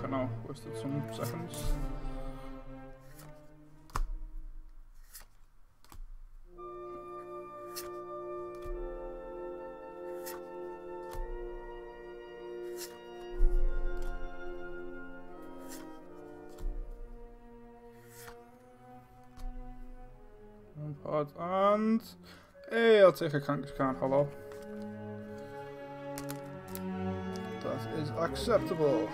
Genau, wasted some seconds. And hey, I'll take a can't hollow. That is acceptable.